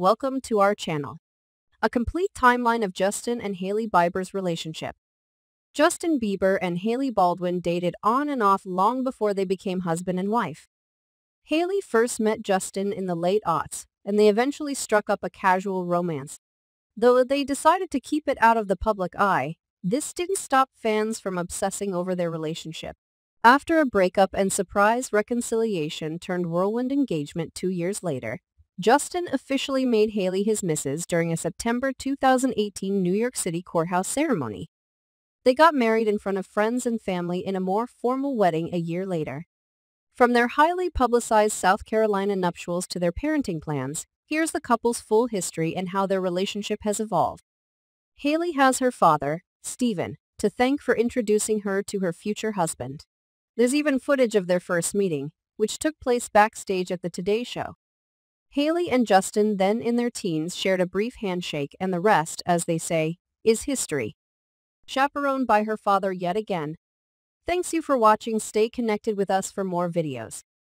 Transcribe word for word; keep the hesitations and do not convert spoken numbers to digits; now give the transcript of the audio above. Welcome to our channel. A complete timeline of Justin and Hailey Bieber's relationship. Justin Bieber and Hailey Baldwin dated on and off long before they became husband and wife. Hailey first met Justin in the late aughts, and they eventually struck up a casual romance. Though they decided to keep it out of the public eye, this didn't stop fans from obsessing over their relationship. After a breakup and surprise reconciliation turned whirlwind engagement two years later, Justin officially made Hailey his missus during a September two thousand eighteen New York City courthouse ceremony. They got married in front of friends and family in a more formal wedding a year later. From their highly publicized South Carolina nuptials to their parenting plans, here's the couple's full history and how their relationship has evolved. Hailey has her father, Stephen, to thank for introducing her to her future husband. There's even footage of their first meeting, which took place backstage at the Today Show. Hailey and Justin, then in their teens, shared a brief handshake, and the rest, as they say, is history. Chaperoned by her father yet again. Thanks you for watching. Stay connected with us for more videos.